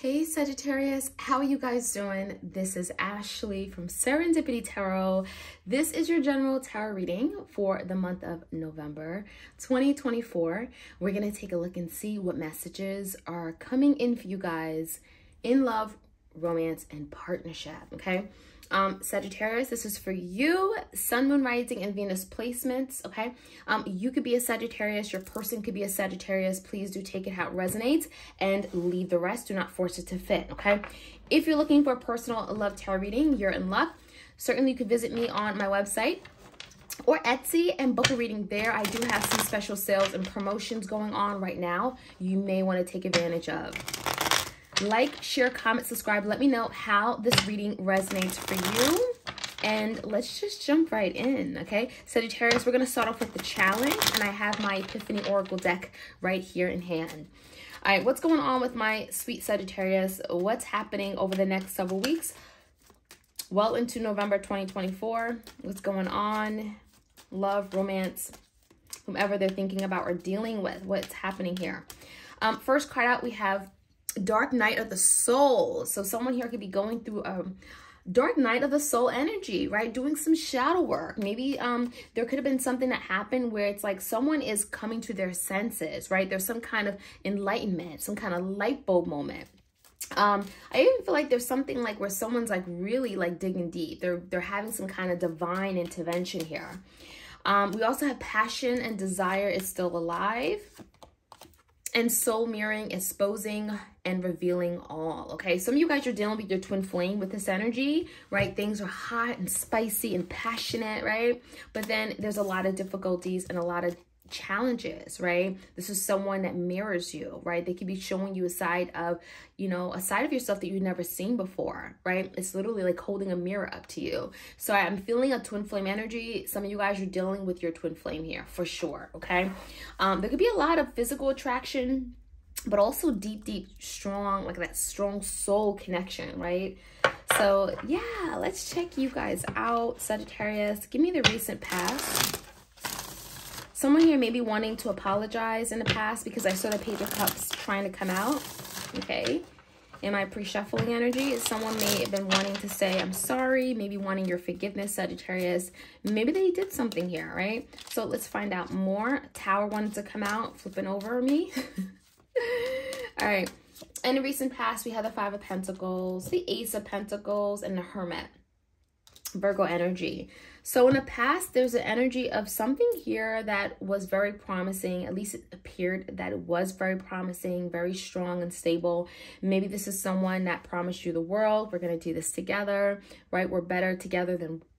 Hey Sagittarius, how are you guys doing? This is Ashley from Serendipity Tarot. This is your general tarot reading for the month of November 2024. We're going to take a look and see what messages are coming in for you guys in love, romance, and partnership, okay? Sagittarius, this is for you, sun, moon, rising, and Venus placements, okay? You could be a Sagittarius, your person could be a Sagittarius. Please do take it how it resonates and leave the rest. Do not force it to fit, okay? If you're looking for a personal love tarot reading, you're in luck. Certainly, you could visit me on my website or Etsy and book a reading there. I do have some special sales and promotions going on right now you may want to take advantage of. Like, share, comment, subscribe. Let me know how this reading resonates for you. And let's just jump right in, okay? Sagittarius, we're going to start off with the challenge. And I have my Epiphany Oracle deck right here in hand. All right, what's going on with my sweet Sagittarius? What's happening over the next several weeks? Well into November 2024. What's going on? Love, romance, whomever they're thinking about or dealing with. What's happening here? First card out, we have Dark Night of the Soul. So someone here could be going through a dark night of the soul energy, right? Doing some shadow work. Maybe there could have been something that happened where it's like someone is coming to their senses, right? There's some kind of enlightenment, some kind of light bulb moment. I even feel like there's something like where someone's like really like digging deep. They're having some kind of divine intervention here. We also have passion and desire is still alive. And soul mirroring, exposing and revealing all, okay? Some of you guys are dealing with your twin flame with this energy, right? Things are hot and spicy and passionate, right? But then there's a lot of difficulties and a lot of challenges, right? This is someone that mirrors you, right? They could be showing you a side of, you know, a side of yourself that you've never seen before, right? It's literally like holding a mirror up to you. So I'm feeling a twin flame energy. Some of you guys are dealing with your twin flame here for sure, okay? There could be a lot of physical attraction, but also deep, strong, like that strong soul connection, right? So yeah, let's check you guys out, Sagittarius. Give me the recent past. Someone here may be wanting to apologize in the past because I saw the Page of Cups trying to come out, okay? In my pre-shuffling energy, someone may have been wanting to say, I'm sorry, maybe wanting your forgiveness, Sagittarius. Maybe they did something here, right? So let's find out more. Tower wanted to come out, flipping over me. All right. In the recent past, we had the Five of Pentacles, the Ace of Pentacles, and the Hermit. Virgo energy. So in the past, there's an energy of something here that was very promising. At least it appeared that it was very promising, very strong and stable. Maybe this is someone that promised you the world. We're going to do this together, right? We're better together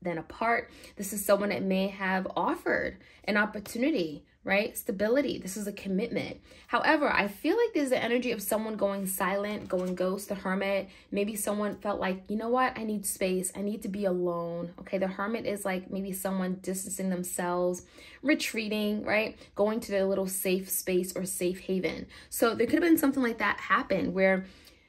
than apart. This is someone that may have offered an opportunity, right? Stability. This is a commitment. However, I feel like there's the energy of someone going silent, going ghost, the Hermit. Maybe someone felt like, you know what? I need space. I need to be alone. Okay. The Hermit is like maybe someone distancing themselves, retreating, right? Going to their little safe space or safe haven. So there could have been something like that happen where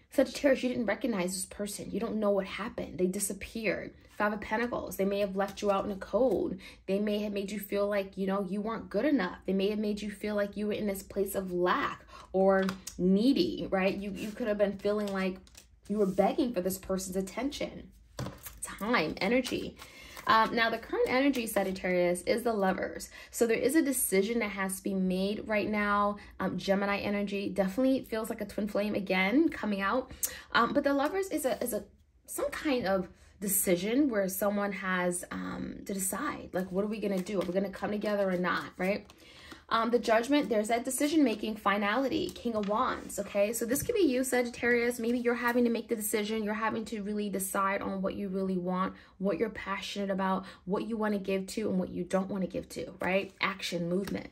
Sagittarius, you didn't recognize this person. You don't know what happened. They disappeared. Five of Pentacles. They may have left you out in the cold. They may have made you feel like, you know, you weren't good enough. They may have made you feel like you were in this place of lack or needy, right? You could have been feeling like you were begging for this person's attention, time, energy. Now, the current energy, Sagittarius, is the Lovers. So there is a decision that has to be made right now. Gemini energy definitely feels like a twin flame again coming out. But the Lovers is some kind of decision where someone has to decide, like, what are we going to do? Are we going to come together or not, right? The Judgment, there's that decision-making, finality, King of Wands, okay? So this could be you, Sagittarius. Maybe you're having to make the decision. You're having to really decide on what you really want, what you're passionate about, what you want to give to and what you don't want to give to, right? Action, movement.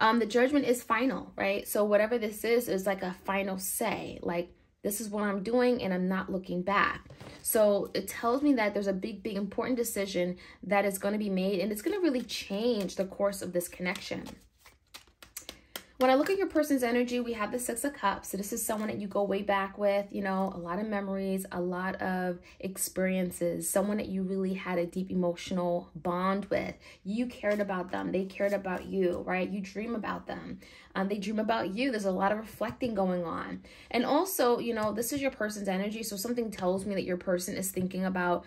The Judgment is final, right? So whatever this is like a final say, like, this is what I'm doing and I'm not looking back. So it tells me that there's a big, important decision that is going to be made and it's going to really change the course of this connection. When I look at your person's energy, we have the Six of Cups. So this is someone that you go way back with, you know, a lot of memories, a lot of experiences, someone that you really had a deep emotional bond with. You cared about them. They cared about you, right? You dream about them. They dream about you. There's a lot of reflecting going on. And also, you know, this is your person's energy. So something tells me that your person is thinking about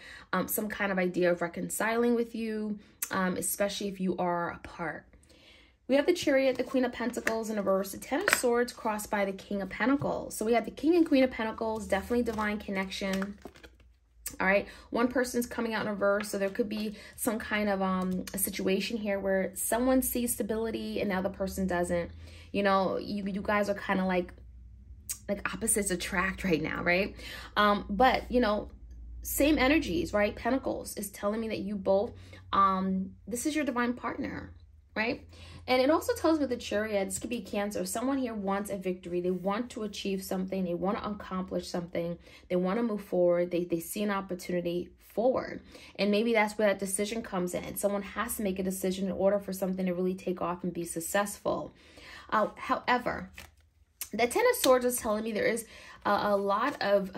some kind of idea of reconciling with you, especially if you are apart. We have the Chariot, the Queen of Pentacles in reverse, the Ten of Swords crossed by the King of Pentacles. So we have the King and Queen of Pentacles, definitely divine connection. All right, one person's coming out in reverse, so there could be some kind of a situation here where someone sees stability and the other person doesn't. You know, you guys are kind of like opposites attract right now, right? But you know, same energies, right? Pentacles is telling me that you both, this is your divine partner, right? And it also tells me the Chariot, this could be Cancer. Someone here wants a victory. They want to achieve something. They want to accomplish something. They want to move forward. They see an opportunity forward. And maybe that's where that decision comes in. Someone has to make a decision in order for something to really take off and be successful. However, the Ten of Swords is telling me there is a lot of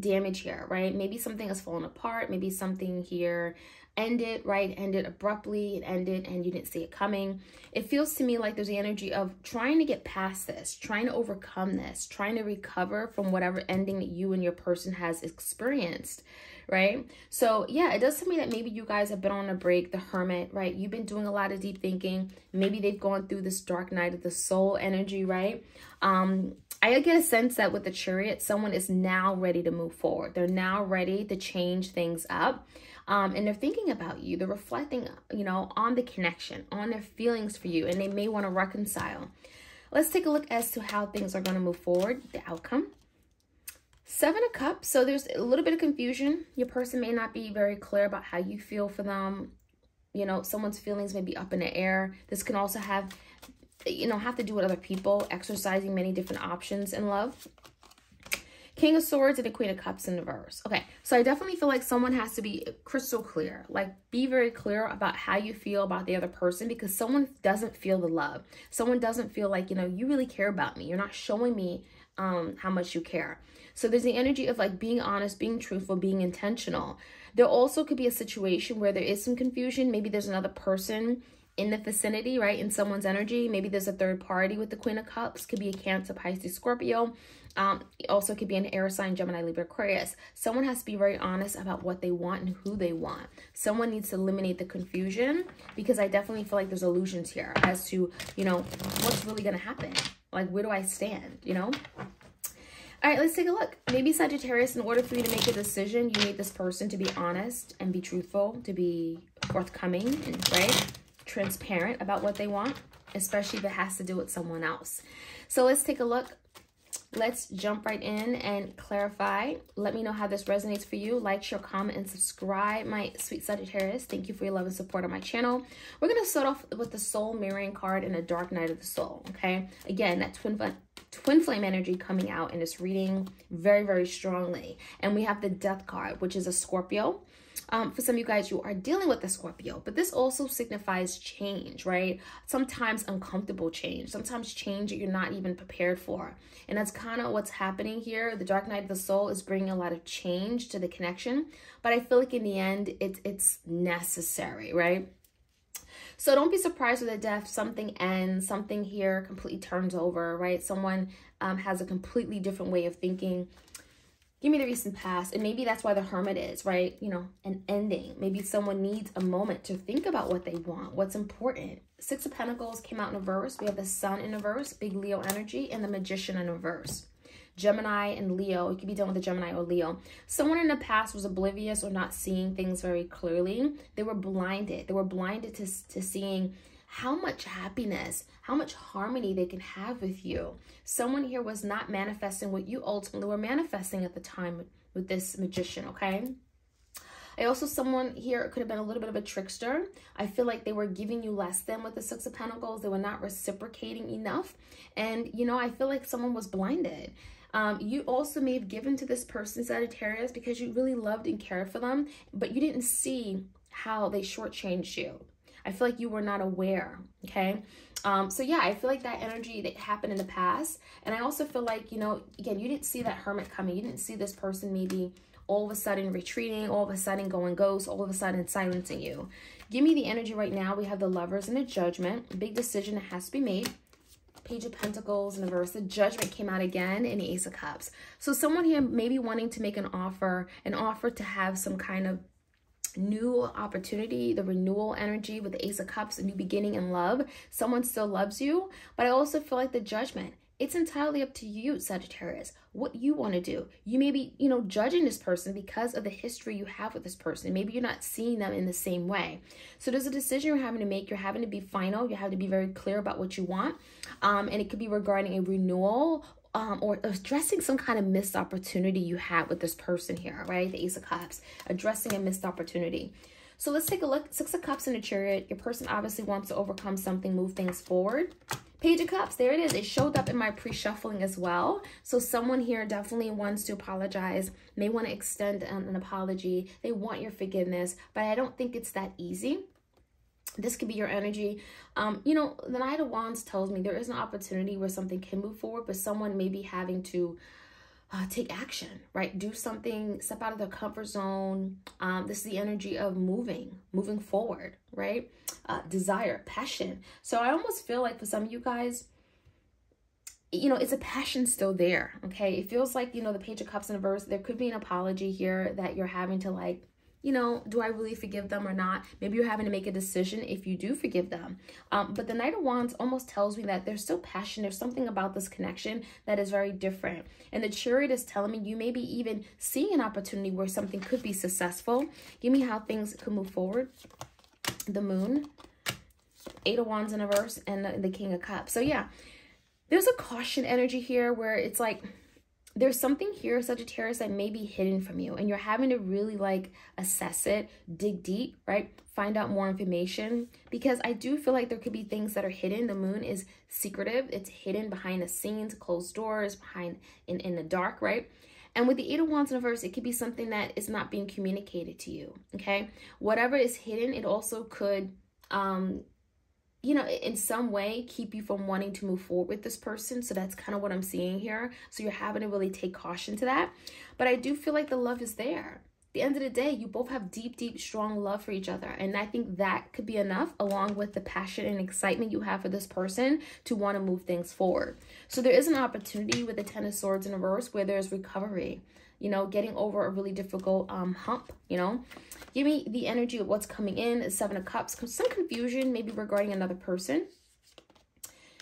damage here, right? Maybe something has fallen apart. Maybe something here ended, right? It ended abruptly. It ended and you didn't see it coming. It feels to me like there's the energy of trying to get past this, trying to overcome this, trying to recover from whatever ending that you and your person has experienced, right? So yeah, it does tell me that maybe you guys have been on a break, the Hermit, right? You've been doing a lot of deep thinking. Maybe they've gone through this dark night of the soul energy, right? I get a sense that with the Chariot, someone is now ready to move forward. They're now ready to change things up. And they're thinking about you. They're reflecting, you know, on the connection, on their feelings for you. And they may want to reconcile. Let's take a look as to how things are going to move forward, the outcome. Seven of Cups. So there's a little bit of confusion. Your person may not be very clear about how you feel for them. You know, someone's feelings may be up in the air. This can also have, you know, have to do with other people, exercising many different options in love. King of Swords and the Queen of Cups in reverse. Okay, so I definitely feel like someone has to be crystal clear. Like, be very clear about how you feel about the other person, because someone doesn't feel the love. Someone doesn't feel like, you know, you really care about me. You're not showing me how much you care. So there's the energy of like being honest, being truthful, being intentional. There also could be a situation where there is some confusion. Maybe there's another person in the vicinity, right? In someone's energy. Maybe there's a third party with the Queen of Cups. Could be a Cancer, Pisces, Scorpio. It also could be an air sign, Gemini, Libra, Aquarius. Someone has to be very honest about what they want and who they want. Someone needs to eliminate the confusion, because I definitely feel like there's illusions here as to, you know, what's really going to happen. Like, where do I stand, you know? All right, let's take a look. Maybe Sagittarius, in order for you to make a decision, you need this person to be honest and be truthful, to be forthcoming, and, right? Transparent about what they want, especially if it has to do with someone else. So let's take a look. Let's jump right in and clarify. Let me know how this resonates for you. Like, share, comment, and subscribe, my sweet Sagittarius. Thank you for your love and support on my channel. We're going to start off with the Soul Mirroring card in a dark night of the soul, okay? Again, that twin flame energy coming out in this reading very, very strongly. And we have the Death card, which is a Scorpio. For some of you guys, you are dealing with the Scorpio, but this also signifies change, right? Sometimes uncomfortable change, sometimes change that you're not even prepared for. And that's kind of what's happening here. The dark night of the soul is bringing a lot of change to the connection, but I feel like in the end, it's necessary, right? So don't be surprised with the death. Something ends, something here completely turns over, right? Someone has a completely different way of thinking. Give me the recent past. And maybe that's why the Hermit is, right? You know, an ending. Maybe someone needs a moment to think about what they want, what's important. Six of Pentacles came out in reverse. We have the Sun in reverse, big Leo energy, and the Magician in reverse. Gemini and Leo. You could be dealing with a Gemini or Leo. Someone in the past was oblivious or not seeing things very clearly. They were blinded. They were blinded to seeing how much happiness, how much harmony they can have with you. Someone here was not manifesting what you ultimately were manifesting at the time with this Magician, okay? I also, someone here could have been a little bit of a trickster. I feel like they were giving you less than with the Six of Pentacles. They were not reciprocating enough. And, you know, I feel like someone was blinded. You also may have given to this person, Sagittarius, because you really loved and cared for them, but you didn't see how they shortchanged you. I feel like you were not aware, okay? So yeah, I feel like that energy that happened in the past. And I also feel like, you know, again, you didn't see that hermit coming. You didn't see this person maybe all of a sudden retreating, all of a sudden going ghost, all of a sudden silencing you. Give me the energy right now. We have the Lovers and the Judgment. A big decision that has to be made. Page of Pentacles in the reverse. The Judgment came out again in the Ace of Cups. So someone here may be wanting to make an offer to have some kind of new opportunity, the renewal energy with the Ace of Cups, a new beginning in love. Someone still loves you, but I also feel like the Judgment. It's entirely up to you, Sagittarius, what you want to do. You may be, you know, judging this person because of the history you have with this person. Maybe you're not seeing them in the same way. So there's a decision you're having to make. You're having to be final. You have to be very clear about what you want. And it could be regarding a renewal or addressing some kind of missed opportunity you had with this person here, right? The Ace of Cups, addressing a missed opportunity. So let's take a look. Six of Cups in the Chariot. Your person obviously wants to overcome something, move things forward. Page of Cups, there it is. It showed up in my pre-shuffling as well. So someone here definitely wants to apologize, may want to extend an apology. They want your forgiveness, but I don't think it's that easy. This could be your energy. You know, the Knight of Wands tells me there is an opportunity where something can move forward, but someone may be having to take action, right? Do something, step out of their comfort zone. This is the energy of moving forward, right? Desire, passion. So I almost feel like for some of you guys, you know, it's a passion still there, okay? It feels like, you know, the Page of Cups in reverse, there could be an apology here that you're having to, like, you know, do I really forgive them or not? Maybe you're having to make a decision if you do forgive them. But the Knight of Wands almost tells me that there's still passion. There's something about this connection that is very different. And the Chariot is telling me you may be even seeing an opportunity where something could be successful. Give me how things could move forward. The Moon, Eight of Wands in reverse, and the King of Cups. So yeah, there's a caution energy here where it's like, there's something here, Sagittarius, that may be hidden from you, and you're having to really, like, assess it, dig deep, right? Find out more information, because I do feel like there could be things that are hidden. The Moon is secretive. It's hidden behind the scenes, closed doors, behind in the dark, right? And with the Eight of Wands in reverse, it could be something that is not being communicated to you, okay? Whatever is hidden, it also could, you know, in some way keep you from wanting to move forward with this person. So that's kind of what I'm seeing here. So you're having to really take caution to that. But I do feel like the love is there. At the end of the day, you both have deep, deep, strong love for each other. And I think that could be enough, along with the passion and excitement you have for this person, to want to move things forward. So there is an opportunity with the Ten of Swords in reverse where there's recovery, you know, getting over a really difficult hump, you know. Give me the energy of what's coming in. Seven of Cups, some confusion maybe regarding another person.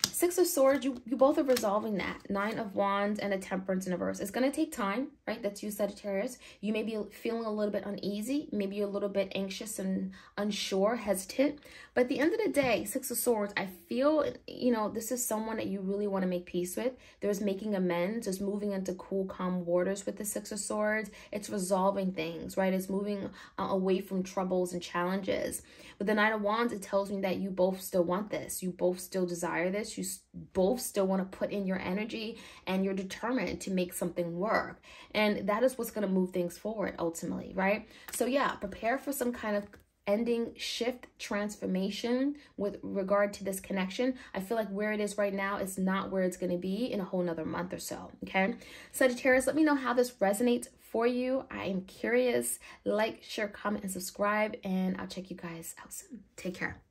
Six of Swords, you both are resolving that. Nine of Wands and a Temperance in reverse. It's going to take time, right? That's you, Sagittarius. You may be feeling a little bit uneasy. Maybe you're a little bit anxious and unsure, hesitant. But at the end of the day, Six of Swords, I feel, you know, this is someone that you really want to make peace with. There's making amends. There's moving into cool, calm waters with the Six of Swords. It's resolving things, right? It's moving away from troubles and challenges. With the Nine of Wands, it tells me that you both still want this. You both still desire this. You both still want to put in your energy, and you're determined to make something work, and that is what's going to move things forward ultimately, right? So yeah, prepare for some kind of ending, shift, transformation with regard to this connection. I feel like where it is right now is not where it's going to be in a whole nother month or so, okay? Sagittarius, let me know how this resonates for you. I am curious. Like, share, comment, and subscribe, and I'll check you guys out soon. Take care.